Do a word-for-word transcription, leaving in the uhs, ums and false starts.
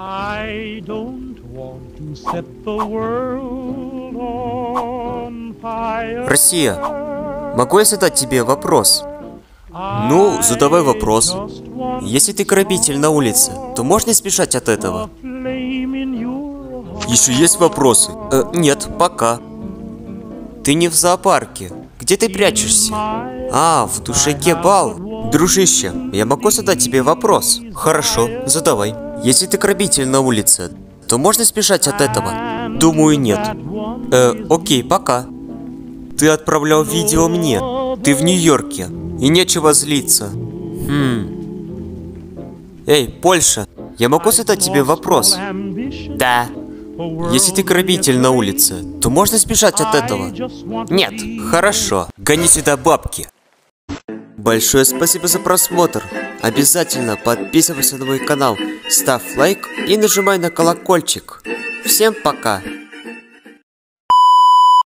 I don't want to set the world on fire. Россия, могу я задать тебе вопрос? Ну, задавай вопрос. Если ты грабитель на улице, то можно спешать от этого? Еще есть вопросы? Э, нет, пока. Ты не в зоопарке. Где ты прячешься? А, в тушаке бал. Дружище, я могу задать тебе вопрос? Хорошо, задавай. Если ты грабитель на улице, то можно спешать от этого? Думаю, нет. Э, окей, пока. Ты отправлял видео мне. Ты в Нью-Йорке. И нечего злиться. Хм. Эй, Польша, я могу задать тебе вопрос? Да. Если ты грабитель на улице, то можно спешать от этого? Нет. Хорошо. Гони сюда бабки. Большое спасибо за просмотр. Обязательно подписывайся на мой канал, ставь лайк и нажимай на колокольчик. Всем пока.